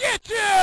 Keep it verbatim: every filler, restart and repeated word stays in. Let's get you!